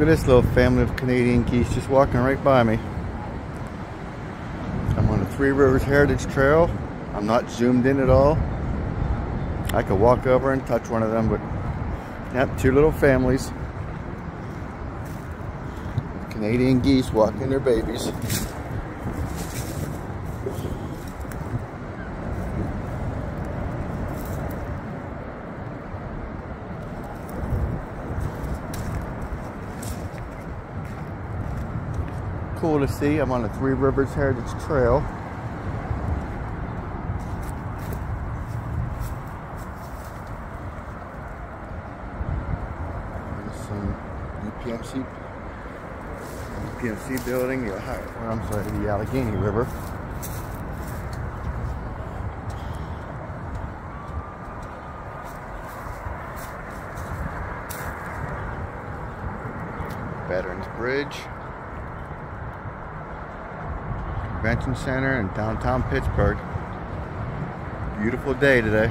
Look at this little family of Canadian geese just walking right by me. I'm on the Three Rivers Heritage Trail. I'm not zoomed in at all. I could walk over and touch one of them, but yep, two little families. Canadian geese walking their babies. Cool to see. I'm on the Three Rivers Heritage Trail. There's some UPMC building. The Allegheny River. Veterans Bridge. Convention Center in downtown Pittsburgh. Beautiful day today.